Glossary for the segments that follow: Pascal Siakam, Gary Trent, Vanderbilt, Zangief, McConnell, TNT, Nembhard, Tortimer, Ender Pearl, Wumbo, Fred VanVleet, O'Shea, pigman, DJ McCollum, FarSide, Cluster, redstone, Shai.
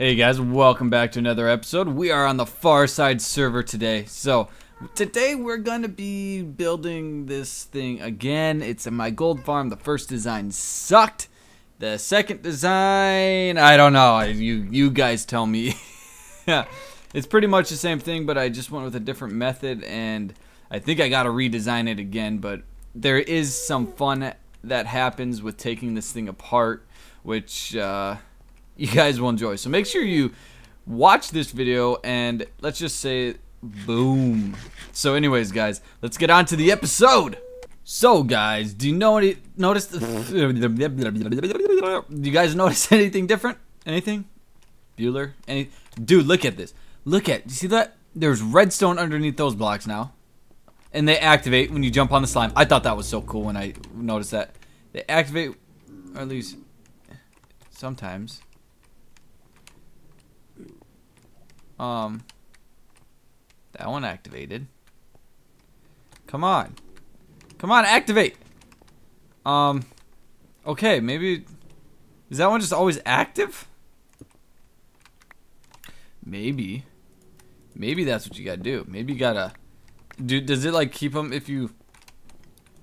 Hey guys, welcome back to another episode. We are on the Far Side server today. So today we're going to be building this thing again. It's in my gold farm. The first design sucked. The second design, I don't know. You guys tell me. It's pretty much the same thing, but I just went with a different method, and I think I got to redesign it again. But there is some fun that happens with taking this thing apart, which you guys will enjoy. So make sure you watch this video, and let's just say boom. So anyways guys, let's get on to the episode. So guys, do you know any, notice do you guys notice anything different? Anything? Bueller? Any? Dude, look at this. Look at, you see that? There's redstone underneath those blocks now, and they activate when you jump on the slime. I thought that was so cool when I noticed that. They activate, or at least sometimes. That one activated. Come on. Come on, activate! Okay, maybe... Is that one just always active? Maybe. Maybe that's what you gotta do. Maybe you gotta... Dude, does it like keep them if you...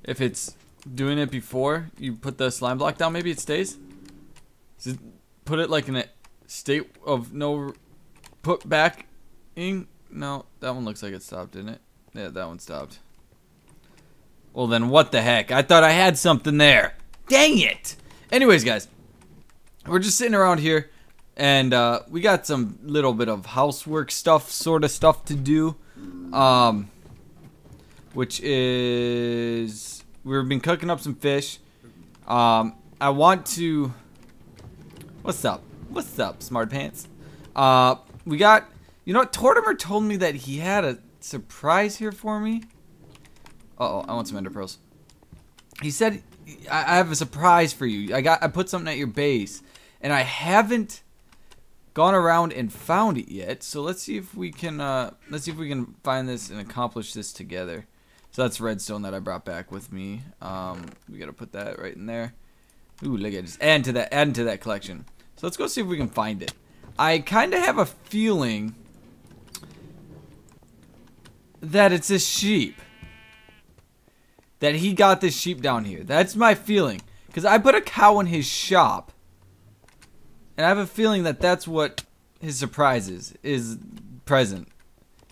If it's doing it before you put the slime block down, maybe it stays? Does it put it like in a state of no... Put back in? No, that one looks like it stopped, didn't it? Yeah, that one stopped. Well then, what the heck? I thought I had something there. Dang it! Anyways, guys, we're just sitting around here, and we got some little bit of housework stuff, sort of stuff to do, which is we've been cooking up some fish. I want to. What's up? What's up, smart pants? We got, you know what, Tortimer told me that he had a surprise here for me. Uh-oh, I want some ender pearls. He said, I have a surprise for you. I put something at your base, and I haven't gone around and found it yet. So let's see if we can, find this and accomplish this together. So that's redstone that I brought back with me. We gotta put that right in there. Ooh, look at this. Add to that collection. So let's go see if we can find it. I kind of have a feeling that it's a sheep. That he got this sheep down here. That's my feeling. Because I put a cow in his shop. And I have a feeling that that's what his surprise is present.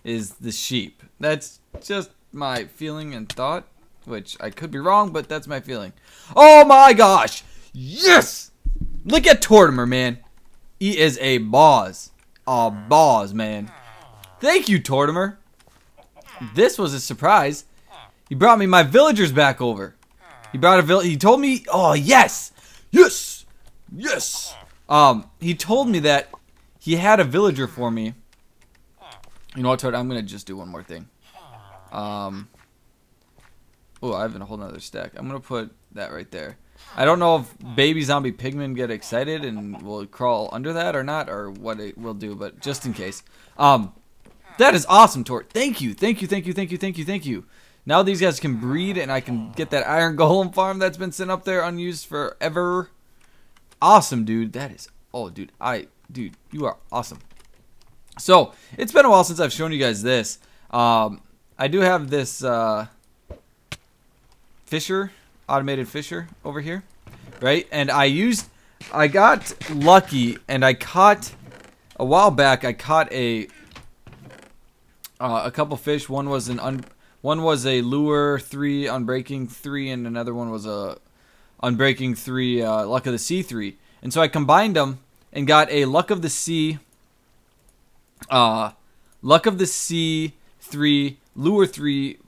Is the sheep. That's just my feeling and thought. Which I could be wrong, but that's my feeling. Oh my gosh! Yes! Look at Tortimer, man. He is a boss. A boss, man. Thank you, Tortimer. This was a surprise. He brought me my villagers back over. He brought a he told me, oh yes. Yes. Yes. He told me that he had a villager for me. You know what, Tortimer? I'm going to just do one more thing. Oh, I have a whole nother stack. I'm going to put that right there. I don't know if baby zombie pigmen get excited and will crawl under that or not, or what it will do, but just in case. That is awesome, Tort. Thank you. Thank you, thank you, thank you, thank you, thank you. Now these guys can breed, and I can get that iron golem farm that's been sent up there unused forever. Awesome, dude. That is... Oh, dude. Dude, you are awesome. So, it's been a while since I've shown you guys this. I do have this Fisher... automated fisher over here, right? And I got lucky, and I caught a while back. I caught a couple fish. One was one was a lure 3 unbreaking 3, and another one was a unbreaking 3 luck of the sea 3. And so I combined them and got a luck of the sea, lure 3.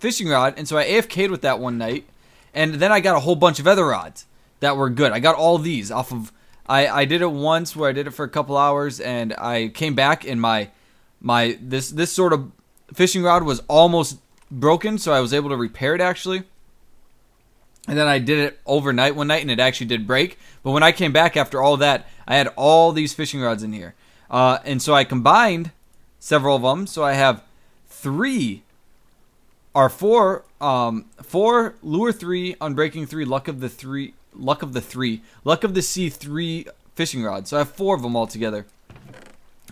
Fishing rod, and so I AFK'd with that one night, and then I got a whole bunch of other rods that were good. I got all these off of I did it once where I did it for a couple hours, and I came back and my this sort of fishing rod was almost broken, so I was able to repair it actually. And then I did it overnight one night, and it actually did break. But when I came back after all that, I had all these fishing rods in here, and so I combined several of them. So I have 4 lure 3 unbreaking 3 luck of the sea 3 fishing rods. So I have 4 of them all together.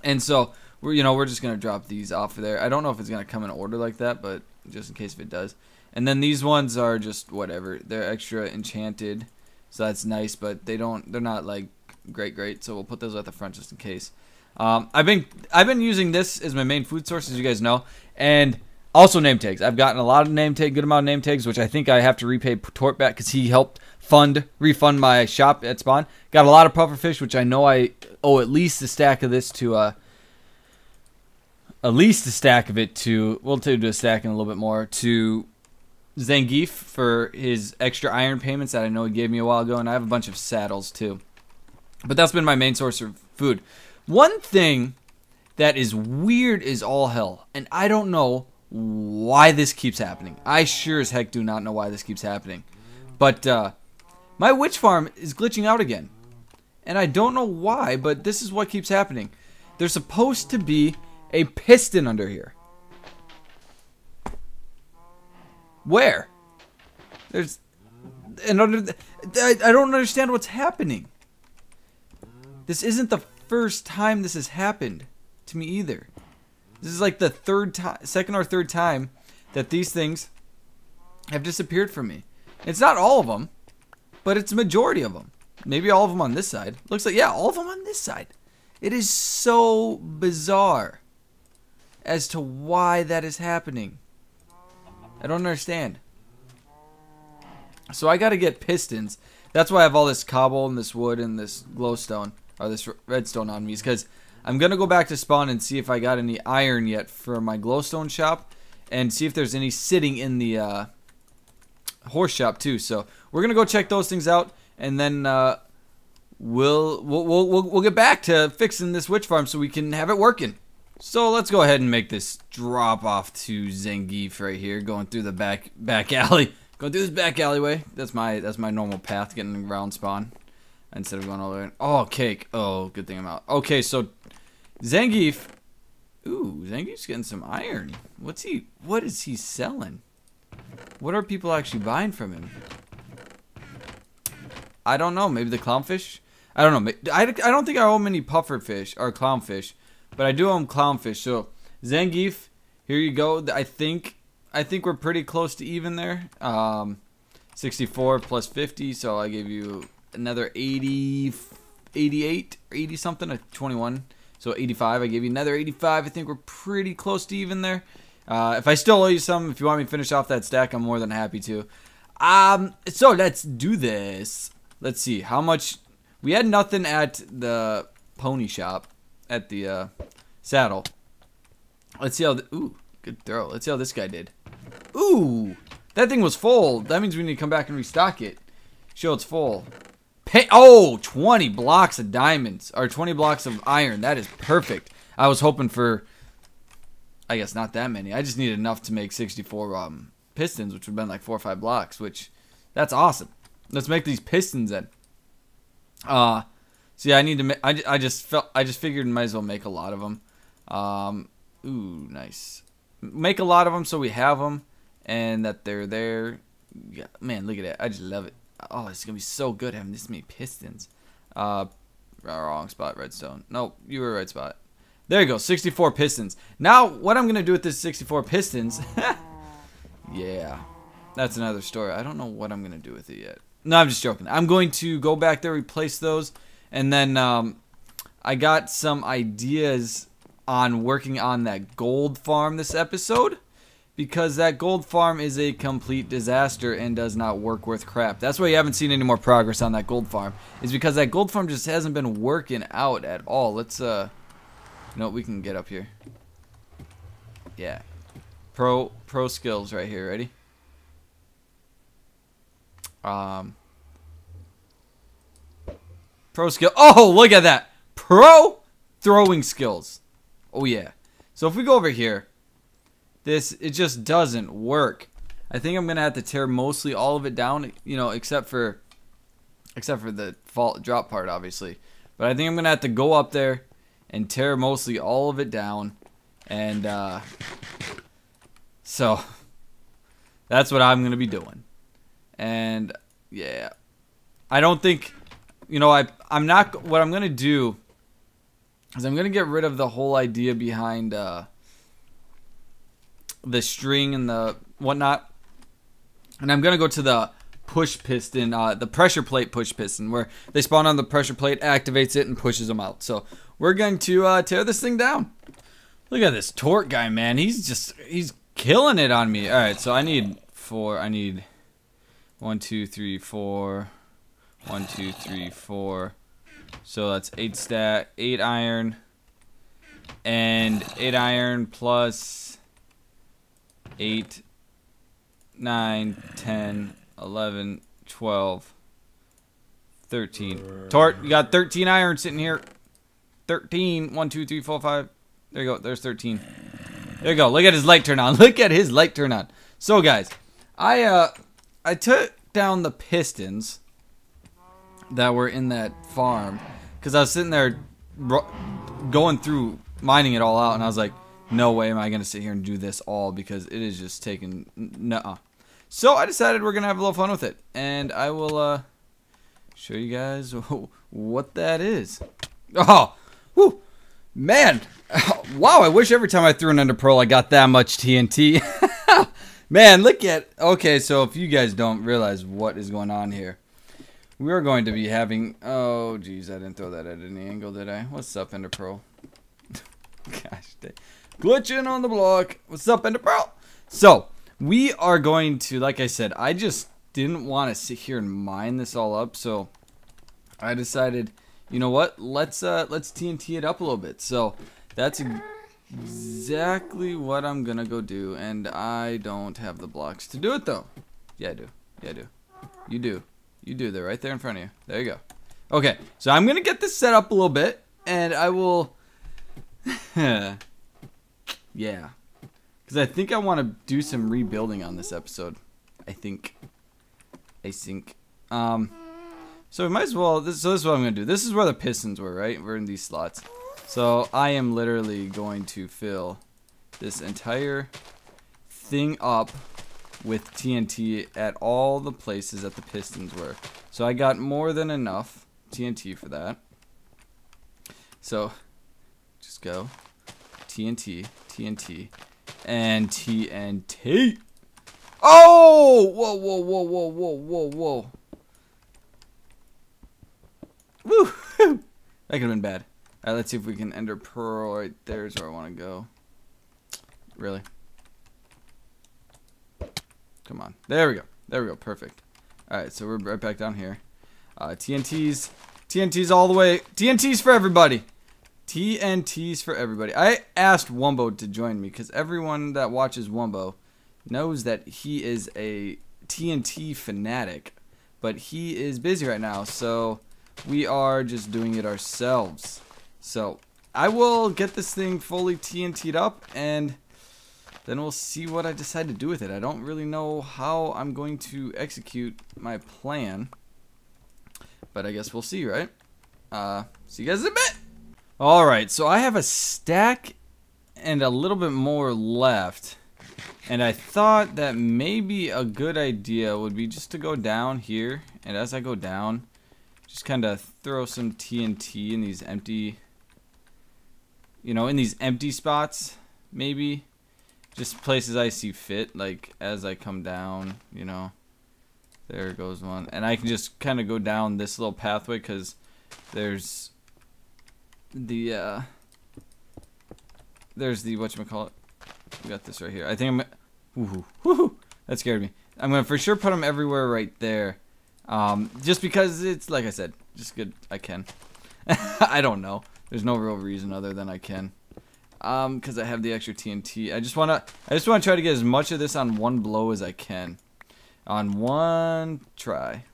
And so we're just gonna drop these off of there. I don't know if it's gonna come in order like that, but just in case if it does. And then these ones are just whatever. They're extra enchanted, so that's nice, but they're not like great. So we'll put those at the front just in case. I've been using this as my main food source, as you guys know, and also name tags. I've gotten a lot of name tag, good amount of name tags, which I think I have to repay Tort back because he helped refund my shop at spawn. Got a lot of pufferfish, which I know I owe at least a stack of this to we'll do a stack and a little bit more to Zangief for his extra iron payments that I know he gave me a while ago, and I have a bunch of saddles too. But that's been my main source of food. One thing that is weird is all hell, and I don't know why this keeps happening. I sure as heck do not know why this keeps happening. But my witch farm is glitching out again. And I don't know why, but this is what keeps happening. There's supposed to be a piston under here. Where? There's... I don't understand what's happening. This isn't the first time this has happened to me either. This is like the second or third time that these things have disappeared from me. It's not all of them, but it's a majority of them. Maybe all of them on this side. Looks like, yeah, all of them on this side. It is so bizarre as to why that is happening. I don't understand. So I gotta get pistons. That's why I have all this cobble and this wood and this glowstone, or this redstone on me, is because I'm going to go back to spawn and see if I got any iron yet for my glowstone shop, and see if there's any sitting in the horse shop too. So we're going to go check those things out, and then we'll get back to fixing this witch farm so we can have it working. So let's go ahead and make this drop off to Zangief right here, going through the back alley. Going through this back alleyway. That's my normal path getting around spawn instead of going all the way in. Oh, cake. Oh, good thing I'm out. Okay, so Zangief. Ooh, Zangief's getting some iron. What is he selling? What are people actually buying from him? I don't know. Maybe the clownfish? I don't know. I don't think I owe him any pufferfish or clownfish, but I do owe him clownfish. So Zangief, here you go. I think we're pretty close to even there. 64 plus 50, so I gave you another 80, 88, or 80 something, a 21. So 85, I gave you another 85. I think we're pretty close to even there. If I still owe you some, if you want me to finish off that stack, I'm more than happy to. So let's do this. Let's see how much. We had nothing at the pony shop, at the saddle. Let's see how ooh, good throw. Let's see how this guy did. Ooh, that thing was full. That means we need to come back and restock it. Show it's full. Oh, 20 blocks of diamonds, or 20 blocks of iron. That is perfect. I was hoping for, I guess, not that many. I just needed enough to make 64 pistons, which would have been like 4 or 5 blocks, which, that's awesome. Let's make these pistons then. See, I need to I just figured I might as well make a lot of them. Ooh, nice. Make a lot of them so we have them and that they're there. Yeah, man, look at that. I just love it. Oh, it's going to be so good having this many pistons. Wrong spot, redstone. Nope, you were right spot. There you go, 64 pistons. Now, what I'm going to do with this 64 pistons... yeah, that's another story. I don't know what I'm going to do with it yet. No, I'm just joking. I'm going to go back there, replace those, and then I got some ideas on working on that gold farm this episode. Because that gold farm is a complete disaster and does not work worth crap. That's why you haven't seen any more progress on that gold farm. Is because that gold farm just hasn't been working out at all. Let's you know, we can get up here. Yeah. Pro skills right here, ready? Pro skill. Oh, look at that. Pro throwing skills. Oh yeah. So if we go over here, it just doesn't work. I think I'm gonna have to tear mostly all of it down, you know, except for the drop part, obviously. But I think I'm gonna have to go up there and tear mostly all of it down, and so that's what I'm gonna be doing. And yeah, I don't think you know, I'm not, what I'm going to do is I'm going to get rid of the whole idea behind the string and the whatnot. And I'm going to go to the push piston, the pressure plate push piston, where they spawn on the pressure plate, activates it, and pushes them out. So we're going to tear this thing down. Look at this Tort guy, man. He's just, he's killing it on me. All right, so I need four. I need 1, 2, 3, 4. 1, 2, 3, 4. So that's 8 iron. And 8 iron plus 8, 9, 10, 11, 12, 13. Tort, you got 13 iron sitting here. 13. 1, 2, 3, 4, 5. There you go. There's 13. There you go. Look at his light turn on. Look at his light turn on. So guys, I took down the pistons that were in that farm because I was sitting there going through mining it all out, and I was like, no way am I gonna sit here and do this all because it is just taking nuh-uh. So I decided we're gonna have a little fun with it, and I will show you guys what that is. Oh, whew, man! Wow, I wish every time I threw an Ender Pearl I got that much TNT. Man, look at. Okay, so if you guys don't realize what is going on here, we are going to be having. Oh, geez, I didn't throw that at any angle, did I? What's up, Ender Pearl? Gosh, dang. Glitching on the block. What's up, Ender Pearl? So. We are going to, like I said, I just didn't want to sit here and mine this all up, so I decided, you know what? Let's TNT it up a little bit. So that's exactly what I'm gonna go do, and I don't have the blocks to do it though. Yeah, I do. Yeah, I do. You do. You do. They're right there in front of you. There you go. Okay, so I'm gonna get this set up a little bit, and I will. Yeah. I think I want to do some rebuilding on this episode. I think. So we might as well. So this is what I'm going to do. This is where the pistons were, right? We're in these slots. So I am literally going to fill this entire thing up with TNT at all the places that the pistons were. So I got more than enough TNT for that. So just go TNT, TNT. And TNT. Oh! Whoa, whoa, whoa, whoa, whoa, whoa, whoa. Woo! That could have been bad. Alright, let's see if we can Ender Pearl. Right there's where I want to go. Really? Come on. There we go. There we go. Perfect. Alright, so we're right back down here. TNTs. TNTs all the way. TNTs for everybody. TNT's for everybody. I asked Wumbo to join me because everyone that watches Wumbo knows that he is a TNT fanatic, but he is busy right now, so we are just doing it ourselves. So I will get this thing fully TNT'd up, and then we'll see what I decide to do with it. I don't really know how I'm going to execute my plan, but I guess we'll see, right? See you guys in a bit. Alright, so I have a stack and a little bit more left, and I thought that maybe a good idea would be just to go down here, and as I go down, just kind of throw some TNT in these empty, you know, in these empty spots, maybe, just places I see fit, like as I come down, you know, there goes one, and I can just kind of go down this little pathway because there's there's the whatchamacallit. We got this right here. I think I'm woohoo, that scared me. I'm gonna for sure put them everywhere right there, just because it's like I said, just good. I can. I don't know. There's no real reason other than I can, because I have the extra TNT. I just wanna try to get as much of this on one blow as I can, on one try.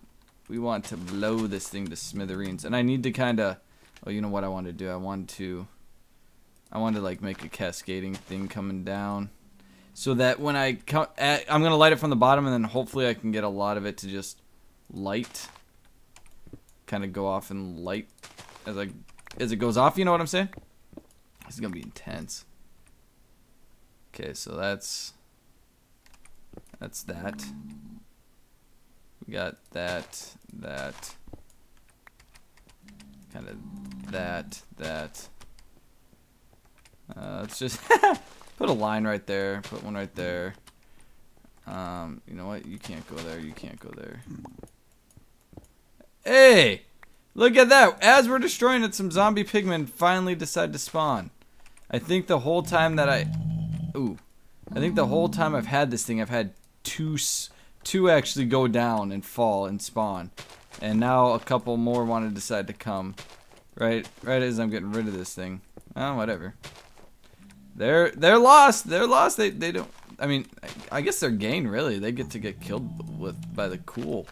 We want to blow this thing to smithereens, and I need to kind of. Oh, you know what I want to do? I want to like make a cascading thing coming down, so that when I come, I'm gonna light it from the bottom, and then hopefully I can get a lot of it to just light, kind of go off and light as it goes off. You know what I'm saying? This is gonna be intense. Okay, so that's that. We got that. kind of that. Let's just put a line right there, put one right there. You know what? You can't go there, you can't go there. Hey! Look at that! As we're destroying it, some zombie pigmen finally decide to spawn. I think the whole time that I think the whole time I've had this thing, I've had two actually go down and fall and spawn. And now a couple more want to decide to come. Right as I'm getting rid of this thing. Oh, whatever. They're lost. They're lost. They don't. I mean, I guess they're gained really. They get to get killed by the cool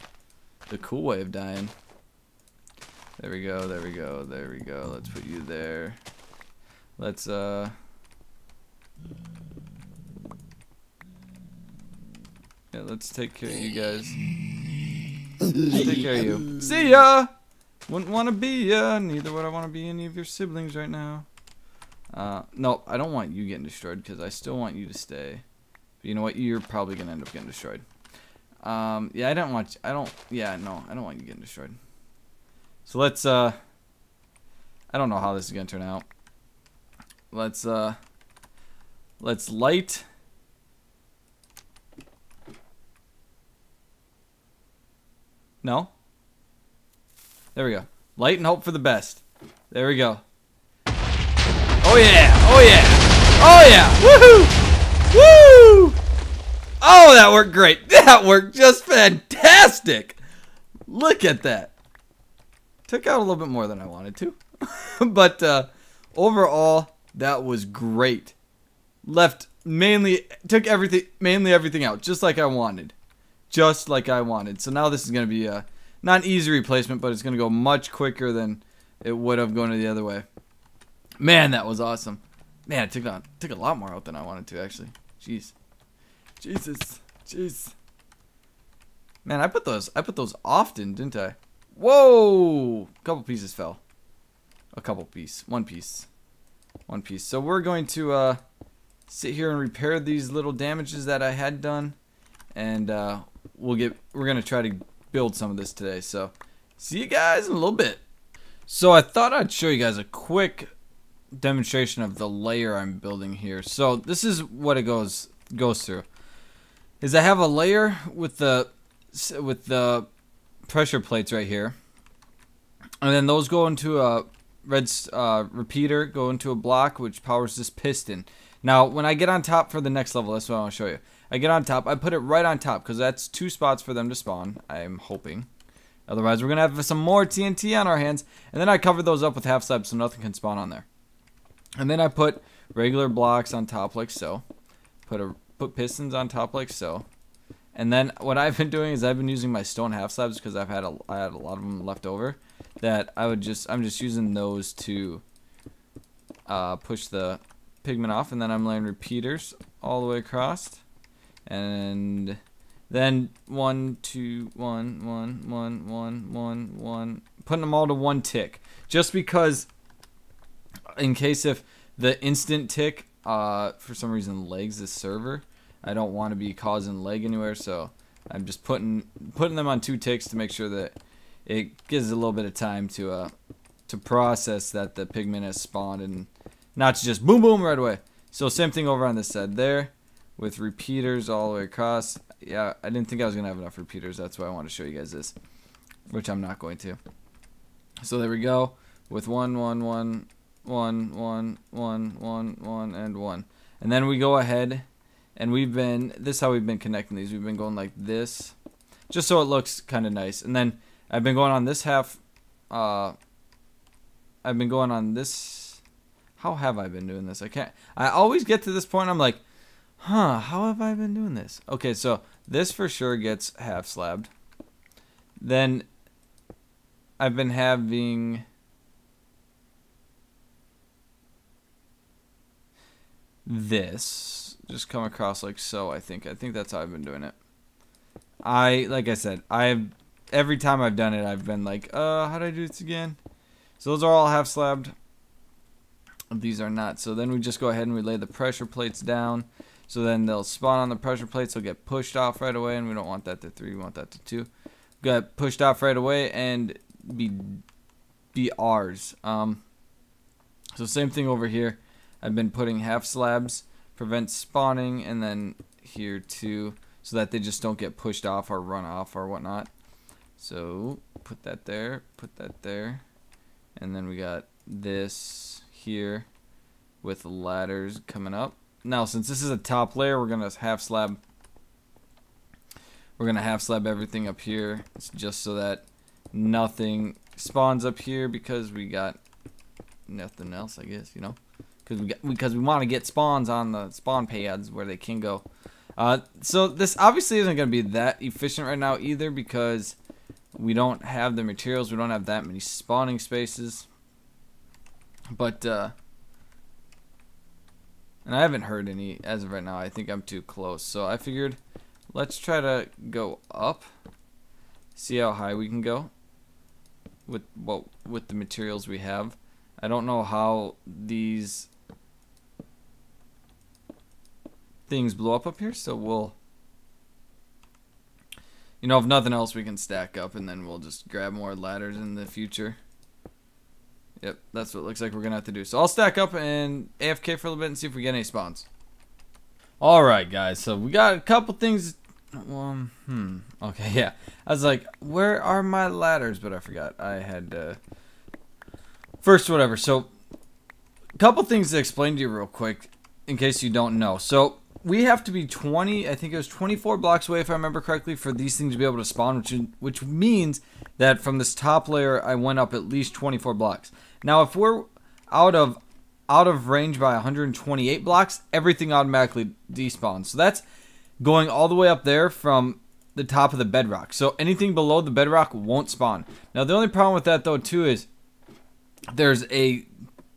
way of dying. There we go. There we go. There we go. Let's put you there. Let's yeah, let's take care of you guys. Let's take care of you. See ya. Wouldn't want to be ya. Neither would I want to be any of your siblings right now. No, I don't want you getting destroyed because I still want you to stay. But you know what? You're probably gonna end up getting destroyed. Yeah, I don't want. You, I don't. Yeah, no, I don't want you getting destroyed. So let's I don't know how this is gonna turn out. Let's light. No. There we go. Light and hope for the best. There we go. Oh yeah! Oh yeah! Oh yeah! Woohoo! Woo! Oh, that worked great. That worked just fantastic. Look at that. Took out a little bit more than I wanted to. But overall, that was great. Took mainly everything out, just like I wanted. Just like I wanted. So now this is going to be a not an easy replacement, but it's going to go much quicker than it would have gone the other way. Man, that was awesome. Man, it took a lot more out than I wanted to, actually. Jeez. Jesus. Jeez. Man, I put those often, didn't I? Whoa! A couple pieces fell. A couple piece. One piece. One piece. So we're going to sit here and repair these little damages that I had done, and we're gonna try to build some of this today. So see you guys in a little bit. So I thought I'd show you guys a quick demonstration of the layer I'm building here. So this is what it goes through. Is I have a layer with the pressure plates right here, and then those go into a red repeater, go into a block which powers this piston. Now when I get on top for the next level, that's what I want to show you. I get on top, I put it right on top because that's two spots for them to spawn, I'm hoping. Otherwise we're gonna have some more TNT on our hands. And then I cover those up with half slabs so nothing can spawn on there. And then I put regular blocks on top like so, put pistons on top like so. And then what I've been doing is I've been using my stone half slabs because I had a lot of them left over. That I'm just using those to push the pigment off, and then I'm laying repeaters all the way across, and then 1, 2, 1, 1, 1, 1, 1, 1, putting them all to one tick, just because in case if the instant tick for some reason lags the server. I don't want to be causing lag anywhere, so I'm just putting them on two ticks to make sure that it gives a little bit of time to process that the pigment has spawned and not to just boom boom right away. So same thing over on this side there with repeaters all the way across. Yeah, I didn't think I was gonna have enough repeaters, that's why I want to show you guys this, which I'm not going to. So there we go with 1, 1, 1, 1, 1, 1, 1, 1, and 1, and then we go ahead. And this is how we've been connecting these. We've been going like this, just so it looks kind of nice. And then I've been going on this half, I've been going on this, how have I been doing this? I always get to this point and I'm like, huh, how have I been doing this? Okay, so this for sure gets half slabbed. Then I've been having, this. Just come across like so. I think that's how I've been doing it. Every time I've done it, I've been like, how do I do this again? So those are all half slabbed. These are not. So then we just go ahead and we lay the pressure plates down. So then they'll spawn on the pressure plates. They'll get pushed off right away, and we don't want that to 3. We want that to 2. Get pushed off right away and be be ours. So same thing over here. I've been putting half slabs, prevent spawning, and then here too, so that they just don't get pushed off or run off or whatnot. So put that there, and then we got this here with ladders coming up. Now since this is a top layer, we're gonna half slab. We're gonna half slab everything up here. It's just so that nothing spawns up here because we got nothing else, I guess, you know, because we want to get spawns on the spawn pads where they can go. So this obviously isn't gonna be that efficient right now either, because we don't have the materials, we don't have that many spawning spaces. But and I haven't heard any as of right now. I think I'm too close, so I figured let's try to go up, see how high we can go with with the materials we have. I don't know how these things blow up here, so we'll, you know, if nothing else, we can stack up, and then we'll just grab more ladders in the future. Yep, that's what it looks like we're gonna have to do. So I'll stack up and AFK for a little bit and see if we get any spawns. Alright guys, so we got a couple things. Okay, yeah, I was like, where are my ladders? But I forgot I had first whatever. So a couple things to explain to you real quick in case you don't know. So we have to be 20, I think it was 24 blocks away if I remember correctly, for these things to be able to spawn, which means that from this top layer I went up at least 24 blocks. Now if we're out of range by 128 blocks, everything automatically despawns. So that's going all the way up there from the top of the bedrock. So anything below the bedrock won't spawn. Now the only problem with that though too is there's a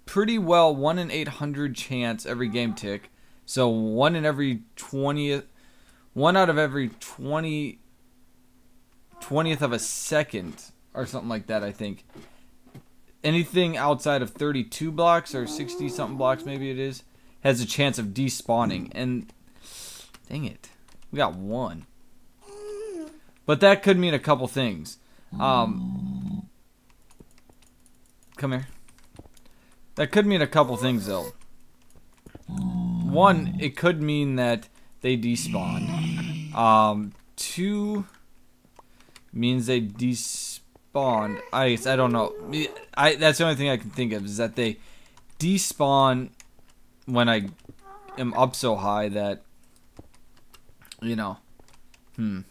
pretty well 1 in 800 chance every game tick. So one out of every twentieth of a second or something like that, I think. Anything outside of 32 blocks or 60 something blocks maybe it is has a chance of despawning, and dang it, we got one. But that could mean a couple things. Come here. That could mean a couple things though. One, it could mean that they despawn. Two, means they despawn. I don't know. That's the only thing I can think of, is that they despawn when I am up so high that, you know. I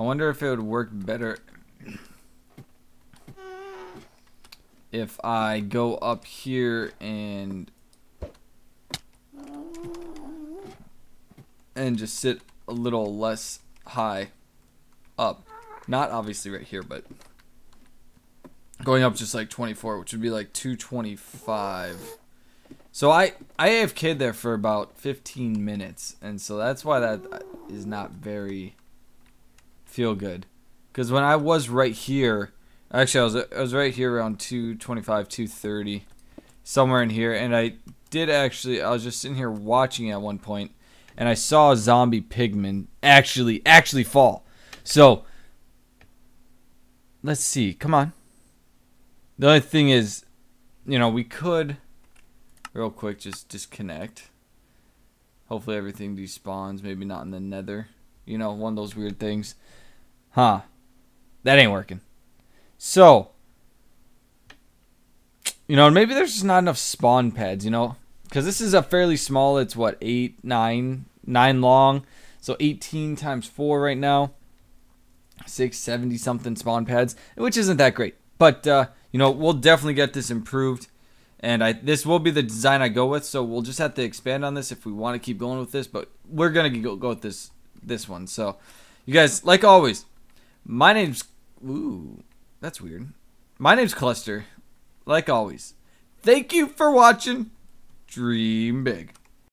wonder if it would work better if I go up here and just sit a little less high up. Not obviously right here, but going up just like 24, which would be like 225. So I AFK'd there for about 15 minutes, and so that's why that is not very feel good. Because when I was right here, actually I was right here around 225, 230, somewhere in here, and I did actually, I was just sitting here watching at one point, and I saw a zombie pigman actually fall. So let's see. Come on. The only thing is, you know, we could real quick just disconnect. Hopefully everything despawns. Maybe not in the nether. You know, one of those weird things. Huh. That ain't working. So, you know, maybe there's just not enough spawn pads, you know. Because this is a fairly small, it's what, 8, 9 long. So 18 times 4 right now. 670 something spawn pads, which isn't that great. But, you know, we'll definitely get this improved. And this will be the design I go with, so we'll just have to expand on this if we want to keep going with this. But we're going to go with this one. So, you guys, like always, my name's... Ooh, that's weird. My name's Cluster, like always. Thank you for watching. Dream big.